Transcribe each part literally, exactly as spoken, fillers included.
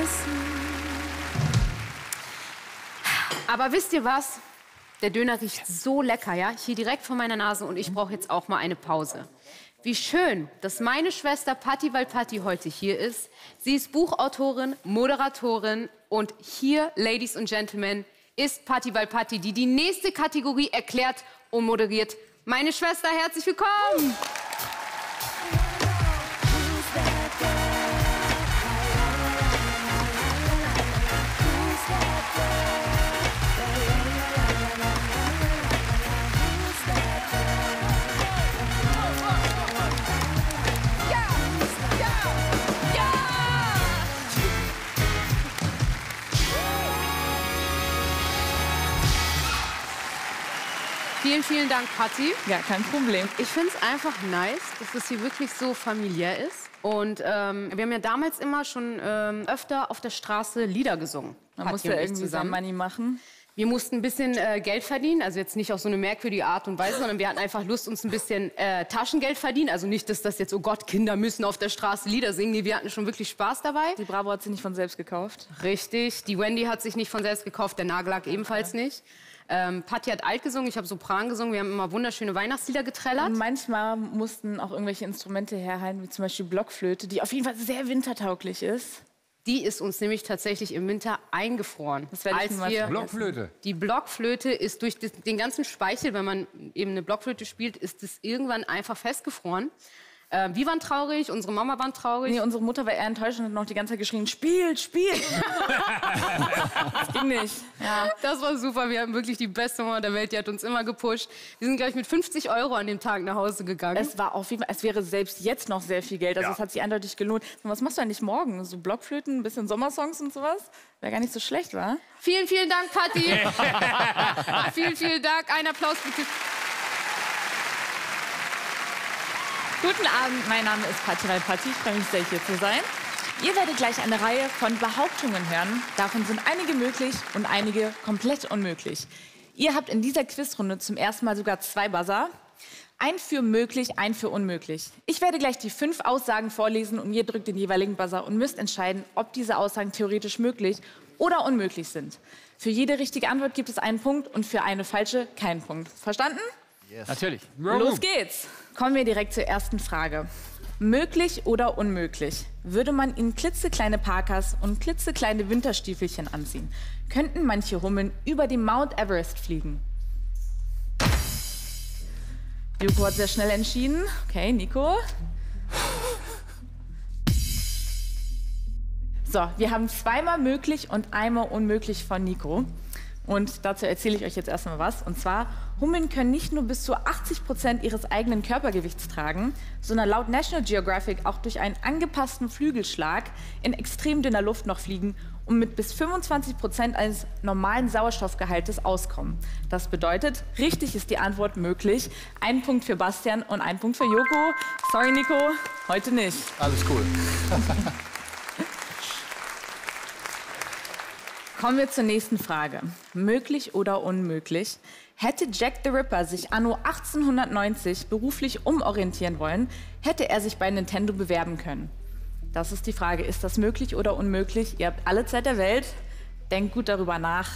wissen. Aber wisst ihr was? Der Döner riecht so lecker, ja? Hier direkt vor meiner Nase und ich brauche jetzt auch mal eine Pause. Wie schön, dass meine Schwester Pati Valpati heute hier ist. Sie ist Buchautorin, Moderatorin und hier, Ladies und Gentlemen, ist Pati Valpati, die die nächste Kategorie erklärt und moderiert. Meine Schwester, herzlich willkommen! Vielen, vielen Dank, Pati. Ja, kein Problem. Ich finde es einfach nice, dass es hier wirklich so familiär ist. Und ähm, wir haben ja damals immer schon ähm, öfter auf der Straße Lieder gesungen. Man Pati musste ja irgendwie zusammen Money machen. Wir mussten ein bisschen äh, Geld verdienen, also jetzt nicht auf so eine merkwürdige Art und Weise, sondern wir hatten einfach Lust, uns ein bisschen äh, Taschengeld verdienen. Also nicht, dass das jetzt, oh Gott, Kinder müssen auf der Straße Lieder singen. Nee, wir hatten schon wirklich Spaß dabei. Die Bravo hat sie nicht von selbst gekauft. Richtig, die Wendy hat sich nicht von selbst gekauft, der Nagellack ebenfalls ja. nicht. Ähm, Pati hat alt gesungen, ich habe Sopran gesungen, wir haben immer wunderschöne Weihnachtslieder geträllert. Und manchmal mussten auch irgendwelche Instrumente herhalten, wie zum Beispiel Blockflöte, die auf jeden Fall sehr wintertauglich ist. Die ist uns nämlich tatsächlich im Winter eingefroren. Das werde ich mal vergessen. Blockflöte. Die Blockflöte ist durch den ganzen Speichel, wenn man eben eine Blockflöte spielt, ist es irgendwann einfach festgefroren. Äh, wir waren traurig, unsere Mama war traurig. Nee, unsere Mutter war eher enttäuscht und hat noch die ganze Zeit geschrien, spielt, spielt. Das ging nicht. Ja. Das war super, wir haben wirklich die beste Mama der Welt, die hat uns immer gepusht. Wir sind gleich mit fünfzig Euro an dem Tag nach Hause gegangen. Es war auf jeden Fall, es wäre selbst jetzt noch sehr viel Geld, also ja. es hat sich eindeutig gelohnt. Und was machst du eigentlich morgen? So Blockflöten, ein bisschen Sommersongs und sowas? Wäre gar nicht so schlecht, wa? Vielen, vielen Dank, Pati. Vielen, vielen Dank. Ein Applaus bitte. Guten Abend, mein Name ist Pati Valpati, ich freue mich sehr, hier zu sein. Ihr werdet gleich eine Reihe von Behauptungen hören. Davon sind einige möglich und einige komplett unmöglich. Ihr habt in dieser Quizrunde zum ersten Mal sogar zwei Buzzer. Ein für möglich, ein für unmöglich. Ich werde gleich die fünf Aussagen vorlesen und ihr drückt den jeweiligen Buzzer und müsst entscheiden, ob diese Aussagen theoretisch möglich oder unmöglich sind. Für jede richtige Antwort gibt es einen Punkt und für eine falsche keinen Punkt. Verstanden? Yes. Natürlich. Los geht's. Kommen wir direkt zur ersten Frage. Möglich oder unmöglich? Würde man ihnen klitzekleine Parkas und klitzekleine Winterstiefelchen anziehen, könnten manche Hummeln über den Mount Everest fliegen? Joko hat sehr schnell entschieden. Okay, Nico. So, wir haben zweimal möglich und einmal unmöglich von Nico. Und dazu erzähle ich euch jetzt erstmal was. Und zwar, Hummeln können nicht nur bis zu achtzig Prozent ihres eigenen Körpergewichts tragen, sondern laut National Geographic auch durch einen angepassten Flügelschlag in extrem dünner Luft noch fliegen und mit bis fünfundzwanzig Prozent eines normalen Sauerstoffgehaltes auskommen. Das bedeutet, richtig ist die Antwort möglich. Ein Punkt für Bastian und ein Punkt für Joko. Sorry, Nico, heute nicht. Alles cool. Kommen wir zur nächsten Frage. Möglich oder unmöglich? Hätte Jack the Ripper sich anno achtzehnhundertneunzig beruflich umorientieren wollen, hätte er sich bei Nintendo bewerben können? Das ist die Frage. Ist das möglich oder unmöglich? Ihr habt alle Zeit der Welt. Denkt gut darüber nach.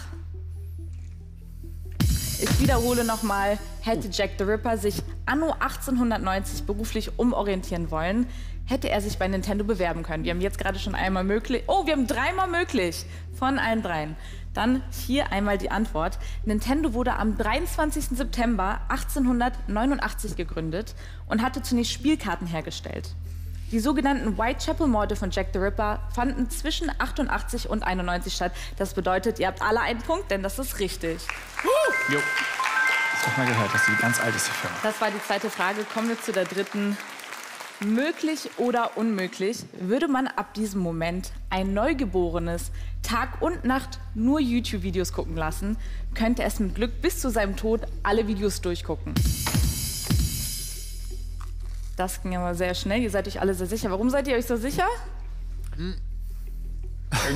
Ich wiederhole nochmal. Hätte Jack the Ripper sich anno achtzehnhundertneunzig beruflich umorientieren wollen, hätte er sich bei Nintendo bewerben können. Wir haben jetzt gerade schon einmal möglich. Oh, wir haben dreimal möglich von allen dreien. Dann hier einmal die Antwort. Nintendo wurde am dreiundzwanzigsten September achtzehnhundertneunundachtzig gegründet und hatte zunächst Spielkarten hergestellt. Die sogenannten Whitechapel-Morde von Jack the Ripper fanden zwischen achtundachtzig und einundneunzig statt. Das bedeutet, ihr habt alle einen Punkt, denn das ist richtig. Uh! Jo. Das hab ich mal gehört, dass die ganz alt ist. Das war die zweite Frage. Kommen wir zu der dritten. Möglich oder unmöglich, würde man ab diesem Moment ein Neugeborenes Tag und Nacht nur YouTube-Videos gucken lassen, könnte es mit Glück bis zu seinem Tod alle Videos durchgucken. Das ging aber sehr schnell, ihr seid euch alle sehr sicher. Warum seid ihr euch so sicher? Hm.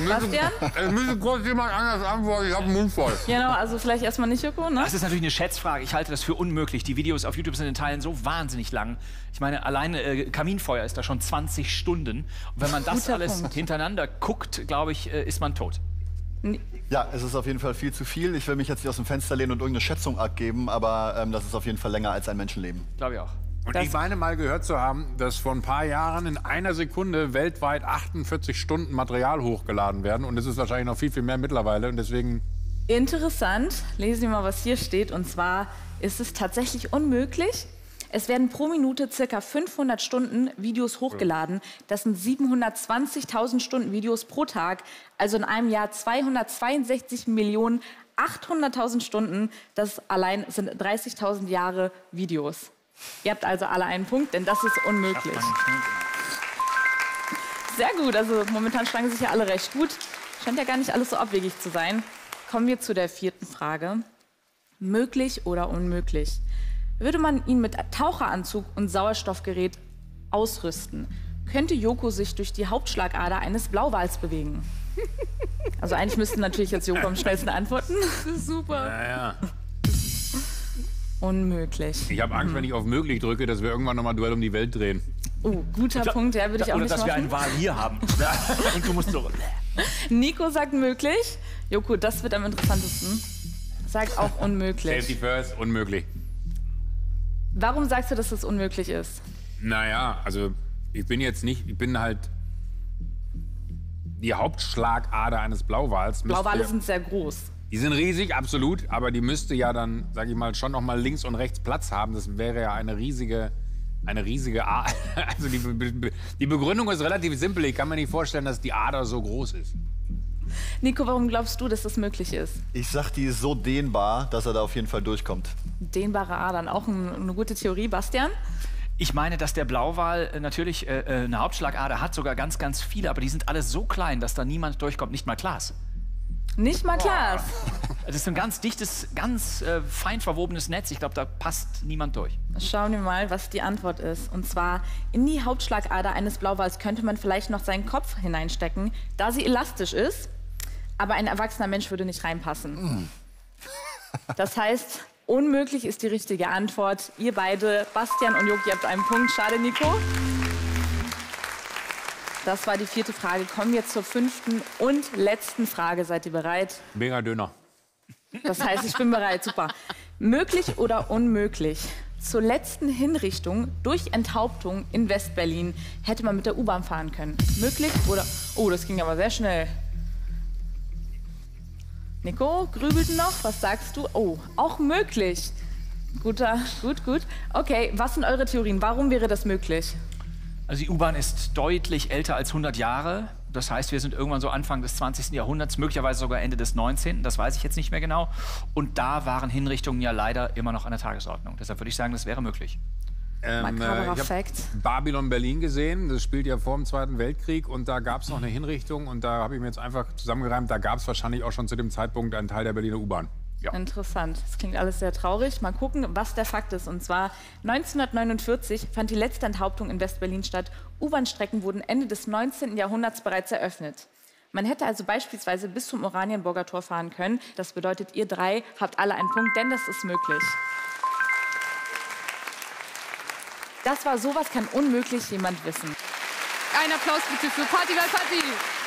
Bastian? Ich müsste kurz jemand anders antworten, ich habe einen Mund voll. Genau, also vielleicht erstmal nicht, Joko, ne? Das ist natürlich eine Schätzfrage, ich halte das für unmöglich. Die Videos auf YouTube sind in Teilen so wahnsinnig lang. Ich meine, allein äh, Kaminfeuer ist da schon zwanzig Stunden. Und wenn man das alles hintereinander guckt, glaube ich, äh, ist man tot. Ja, es ist auf jeden Fall viel zu viel. Ich will mich jetzt nicht aus dem Fenster lehnen und irgendeine Schätzung abgeben, aber ähm, das ist auf jeden Fall länger als ein Menschenleben. Glaube ich auch. Und das ich meine mal gehört zu haben, dass vor ein paar Jahren in einer Sekunde weltweit achtundvierzig Stunden Material hochgeladen werden. Und es ist wahrscheinlich noch viel, viel mehr mittlerweile. Und deswegen... Interessant. Lesen wir mal, was hier steht. Und zwar ist es tatsächlich unmöglich. Es werden pro Minute ca. fünfhundert Stunden Videos hochgeladen. Das sind siebenhundertzwanzigtausend Stunden Videos pro Tag. Also in einem Jahr zweihundertzweiundsechzig Millionen achthunderttausend Stunden. Das allein sind dreißigtausend Jahre Videos. Ihr habt also alle einen Punkt, denn das ist unmöglich. Sehr gut, also momentan schlagen sich ja alle recht gut. Scheint ja gar nicht alles so abwegig zu sein. Kommen wir zu der vierten Frage. Möglich oder unmöglich? Würde man ihn mit Taucheranzug und Sauerstoffgerät ausrüsten, könnte Joko sich durch die Hauptschlagader eines Blauwals bewegen? Also eigentlich müssten natürlich jetzt Joko am schnellsten antworten. Das ist super. Ja, ja. Unmöglich. Ich habe Angst, mhm. wenn ich auf möglich drücke, dass wir irgendwann nochmal Duell um die Welt drehen. Oh, guter glaub, Punkt, ja, würde ich auch nicht machen. Oder dass wir einen Wal hier haben. Und du musst so... Nico sagt möglich. Joko, das wird am interessantesten. Sagt auch unmöglich. Safety first, unmöglich. Warum sagst du, dass das unmöglich ist? Naja, also ich bin jetzt nicht, ich bin halt die Hauptschlagader eines Blauwals. Blauwale sind sehr groß. Die sind riesig, absolut, aber die müsste ja dann, sag ich mal, schon noch mal links und rechts Platz haben. Das wäre ja eine riesige, eine riesige Ader. Also die, Be die Begründung ist relativ simpel. Ich kann mir nicht vorstellen, dass die Ader so groß ist. Nico, warum glaubst du, dass das möglich ist? Ich sag, die ist so dehnbar, dass er da auf jeden Fall durchkommt. Dehnbare Adern, auch ein, eine gute Theorie. Bastian? Ich meine, dass der Blauwal natürlich äh, eine Hauptschlagader hat, sogar ganz, ganz viele, aber die sind alle so klein, dass da niemand durchkommt, nicht mal Klaas. Nicht mal Klaas. Das ist ein ganz dichtes, ganz äh, fein verwobenes Netz. Ich glaube, da passt niemand durch. Schauen wir mal, was die Antwort ist. Und zwar, in die Hauptschlagader eines Blauwals könnte man vielleicht noch seinen Kopf hineinstecken, da sie elastisch ist, aber ein erwachsener Mensch würde nicht reinpassen. Mm. Das heißt, unmöglich ist die richtige Antwort. Ihr beide, Bastian und Joko, ihr habt einen Punkt. Schade, Nico. Das war die vierte Frage. Kommen wir zur fünften und letzten Frage. Seid ihr bereit? Mega Döner. Das heißt, ich bin bereit. Super. Möglich oder unmöglich? Zur letzten Hinrichtung durch Enthauptung in Westberlin hätte man mit der U-Bahn fahren können. Möglich oder... Oh, das ging aber sehr schnell. Nico grübelt noch. Was sagst du? Oh, auch möglich. Guter, gut, gut. Okay, was sind eure Theorien? Warum wäre das möglich? Also die U-Bahn ist deutlich älter als hundert Jahre. Das heißt, wir sind irgendwann so Anfang des zwanzigsten Jahrhunderts, möglicherweise sogar Ende des neunzehnten. Das weiß ich jetzt nicht mehr genau. Und da waren Hinrichtungen ja leider immer noch an der Tagesordnung. Deshalb würde ich sagen, das wäre möglich. Ähm, äh, ich habe Babylon Berlin gesehen. Das spielt ja vor dem Zweiten Weltkrieg. Und da gab es noch eine Hinrichtung. Und da habe ich mir jetzt einfach zusammengereimt, da gab es wahrscheinlich auch schon zu dem Zeitpunkt einen Teil der Berliner U-Bahn. Ja. Interessant. Das klingt alles sehr traurig. Mal gucken, was der Fakt ist. Und zwar neunzehnhundertneunundvierzig fand die letzte Enthauptung in Westberlin statt. U-Bahn-Strecken wurden Ende des neunzehnten Jahrhunderts bereits eröffnet. Man hätte also beispielsweise bis zum Oranienburger Tor fahren können. Das bedeutet, ihr drei habt alle einen Punkt, denn das ist möglich. Das war Sowas kann unmöglich jemand wissen. Ein Applaus bitte für Pati Valpati.